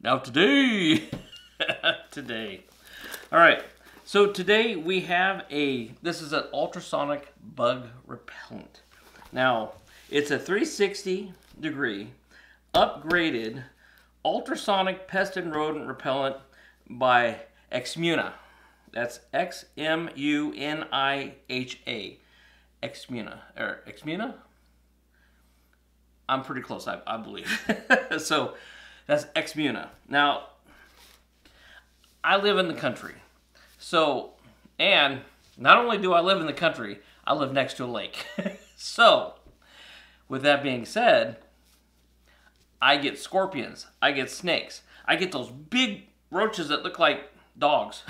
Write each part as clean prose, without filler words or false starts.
Now today, all right. So today we have this is an ultrasonic bug repellent. Now it's a 360 degree upgraded ultrasonic pest and rodent repellent by Xmuniha. That's X-M-U-N-I-H-A. Xmuniha, or Xmuniha? I'm pretty close, I believe. So that's Xmuniha. Now, I live in the country. So, and not only do I live in the country, I live next to a lake. So, with that being said, I get scorpions, I get snakes, I get those big roaches that look like dogs.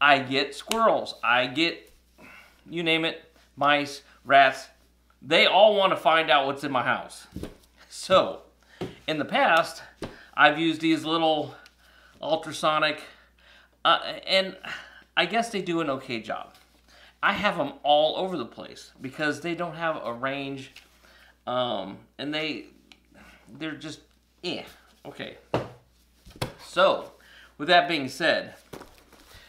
I get squirrels, I get, you name it, mice, rats. They all want to find out what's in my house. So, in the past, I've used these little ultrasonic, and I guess they do an okay job. I have them all over the place because they don't have a range, and they're just, okay. So, with that being said,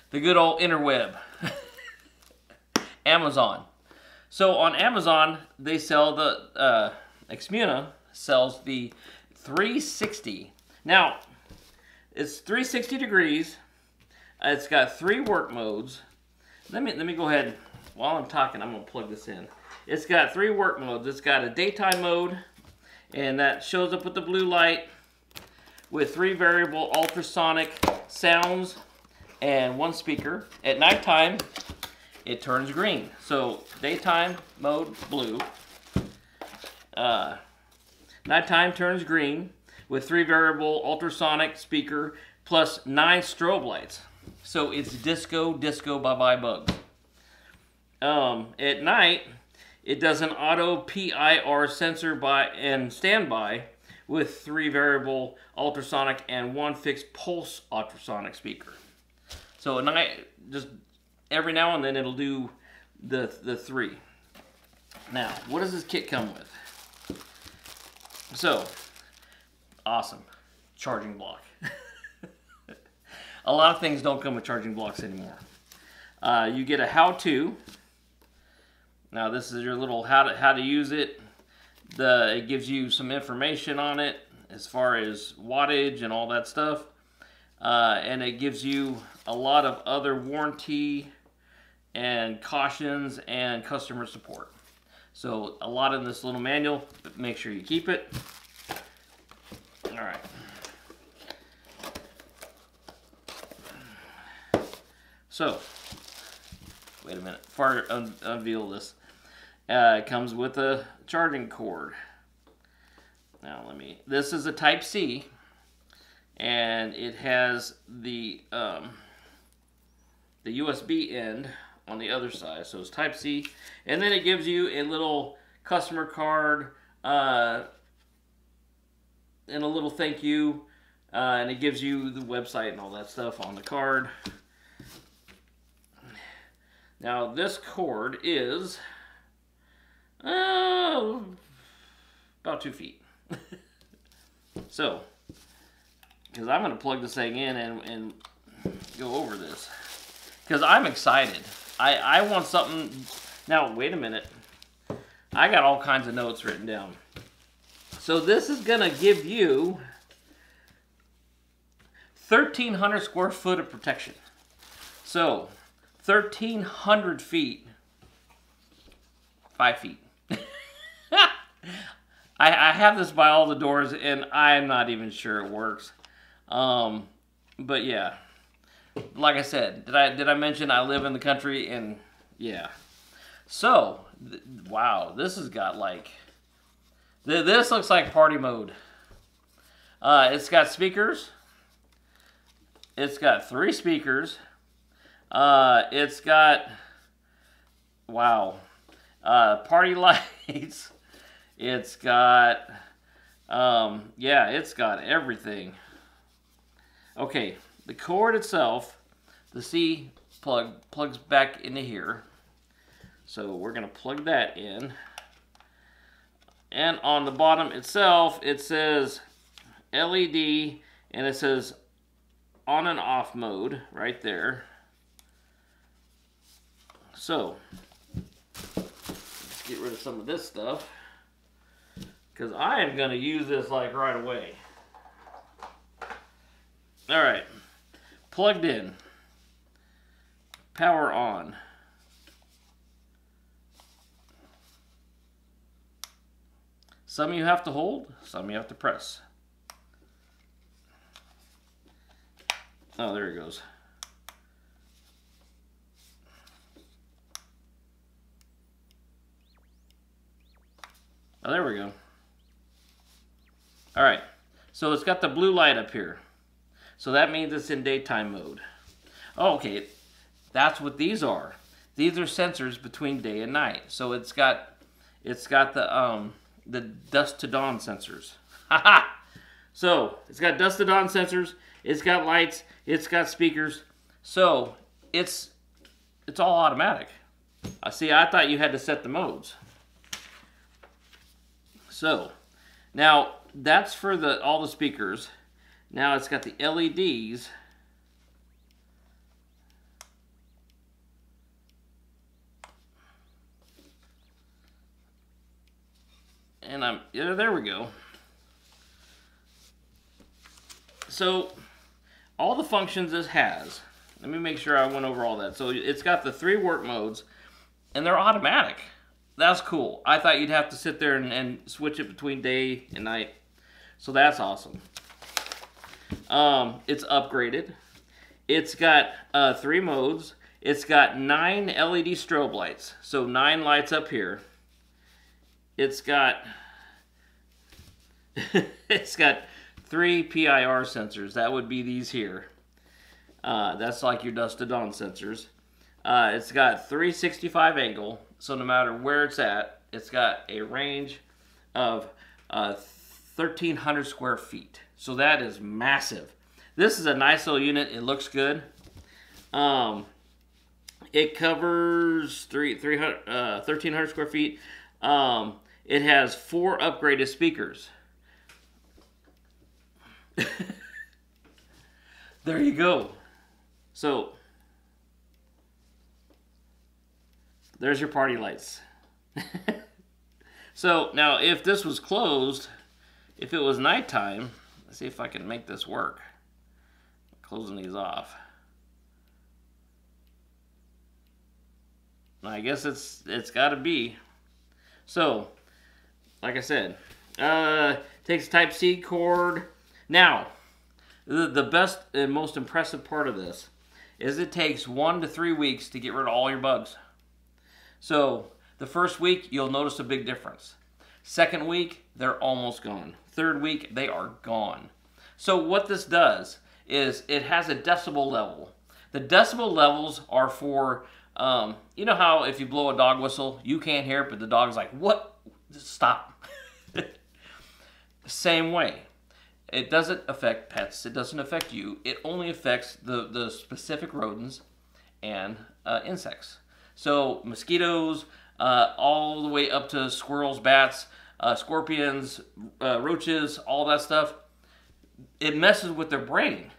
the good old interweb, Amazon. So on Amazon, they sell the, Xmuniha sells the 360. Now, it's 360 degrees. It's got 3 work modes. Let me go ahead, while I'm talking, I'm gonna plug this in. It's got 3 work modes. It's got a daytime mode, and that shows up with the blue light, with 3 variable ultrasonic sounds and 1 speaker. At nighttime, it turns green. So daytime mode, blue. Nighttime turns green with 3 variable ultrasonic speaker plus 9 strobe lights. So it's disco, disco, bye-bye bug. At night, it does an auto PIR sensor by and standby with 3 variable ultrasonic and 1 fixed pulse ultrasonic speaker. So at night, just every now and then it'll do the 3. Now, what does this kit come with? So, awesome, charging block. A lot of things don't come with charging blocks anymore. You get a how-to. Now this is your little how to use it. It gives you some information on it as far as wattage and all that stuff. And it gives you a lot of other warranty and cautions and customer support. So a lot in this little manual, but make sure you keep it. All right. So, wait a minute, before I unveil this. It comes with a charging cord. Now this is a Type C, and it has the USB end on the other side, so it's Type C. And then it gives you a little customer card and a little thank you, and it gives you the website and all that stuff on the card. Now this cord is about 2 feet. So, because I'm going to plug this thing in and go over this. Because I'm excited. I want something. Now, wait a minute. I got all kinds of notes written down. So this is going to give you 1,300 square foot of protection. So, 1,300 feet. 5 feet. I have this by all the doors, and I'm not even sure it works. But yeah, like I said, did I mention I live in the country? And yeah, so wow, this has got like this looks like party mode. It's got speakers. It's got 3 speakers. It's got wow. Party lights. It's got, yeah, it's got everything. Okay, the cord itself, the C plug plugs back into here. So we're gonna plug that in. And on the bottom itself, it says LED, and it says on and off mode right there. So let's get rid of some of this stuff, because I am going to use this like right away. All right, plugged in, power on. Some you have to hold, some you have to press. Oh, there it goes. Oh, there we go. All right, so it's got the blue light up here. So that means it's in daytime mode. Oh, okay, that's what these are. These are sensors between day and night. So it's got the dusk to dawn sensors. Haha. So it's got dusk to dawn sensors. It's got lights. It's got speakers. So it's all automatic. I see. I thought you had to set the modes. So now that's for all the speakers. Now it's got the LEDs. And yeah, there we go. So all the functions this has, let me make sure I went over all that. So it's got the 3 work modes, and they're automatic. That's cool. I thought you'd have to sit there and switch it between day and night. So that's awesome. It's upgraded. It's got 3 modes. It's got 9 LED strobe lights. So 9 lights up here. It's got it's got 3 PIR sensors. That would be these here. That's like your dusk to dawn sensors. It's got 365 angle. So no matter where it's at, it's got a range of 1,300 square feet. So that is massive. This is a nice little unit. It looks good. It covers 1,300 square feet. It has 4 upgraded speakers. There you go. So there's your party lights. So now if this was closed, if it was nighttime, let's see if I can make this work. Closing these off. I guess it's got to be. So, like I said, takes Type-C cord. Now, the best and most impressive part of this is it takes 1 to 3 weeks to get rid of all your bugs. So, the first week, you'll notice a big difference. Second week, they're almost gone. Third week, they are gone. So, what this does is it has a decibel level. The decibel levels are for... you know how if you blow a dog whistle, you can't hear it, but the dog's like, what? Stop. Same way. It doesn't affect pets. It doesn't affect you. It only affects the specific rodents and insects. So mosquitoes, all the way up to squirrels, bats, scorpions, roaches, all that stuff. It messes with their brain.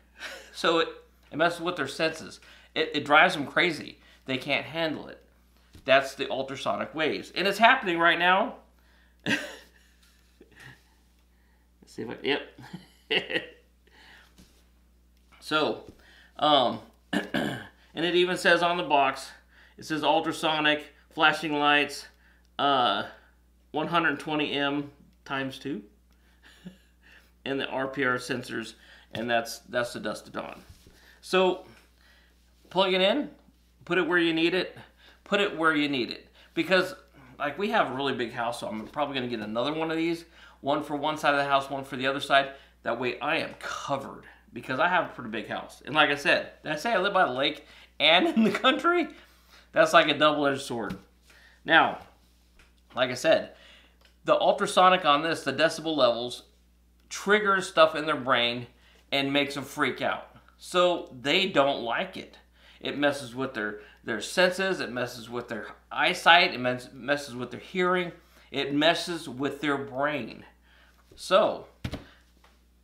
So it messes with their senses. It drives them crazy. They can't handle it. That's the ultrasonic waves. And it's happening right now. Let's see if I... Yep. So, and it even says on the box, it says ultrasonic, flashing lights, 120M × 2, and the RPR sensors, and that's the dusk to dawn. So, plug it in. Put it where you need it. Put it where you need it. Because, like, we have a really big house, so I'm probably going to get another one of these. One for one side of the house, one for the other side. That way I am covered. Because I have a pretty big house. And like I said, did I say I live by the lake and in the country? That's like a double-edged sword. Now, like I said, the ultrasonic on this, the decibel levels, triggers stuff in their brain and makes them freak out. So they don't like it. It messes with their senses, it messes with their eyesight, it messes with their hearing, it messes with their brain. So,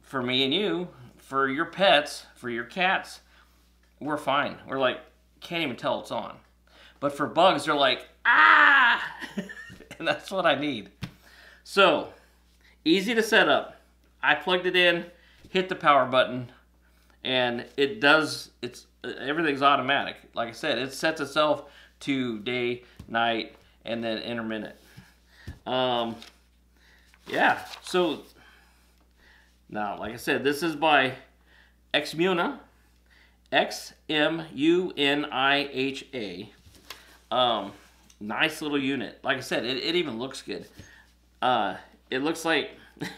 for me and you, for your pets, for your cats, we're fine. We're like, can't even tell it's on. But for bugs, they're like, ah! And that's what I need. So, easy to set up. I plugged it in, hit the power button, and it does, everything's automatic. Like I said, it sets itself to day, night, and then intermittent. Yeah, so, now, like I said, this is by Xmuniha. Xmuniha. Nice little unit. Like I said, it even looks good. It looks like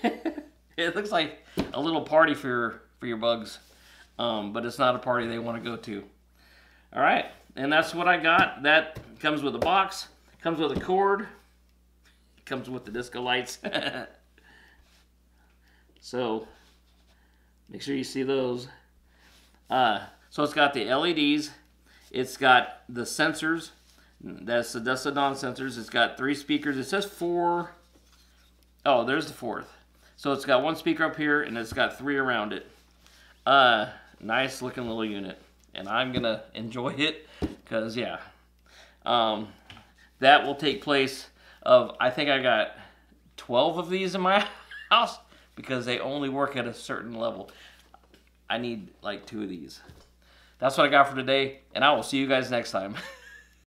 it looks like a little party for your bugs, but it's not a party they want to go to. All right, and that's what I got. That comes with a box, comes with a cord, comes with the disco lights. So make sure you see those. So it's got the LEDs, it's got the sensors. That's the Xmuniha sensors. It's got 3 speakers. It says 4. Oh, there's the 4th. So it's got 1 speaker up here, and it's got 3 around it. Nice looking little unit, and I'm gonna enjoy it because yeah, that will take place of, I think I got 12 of these in my house because they only work at a certain level. I need like 2 of these. That's what I got for today, and I will see you guys next time.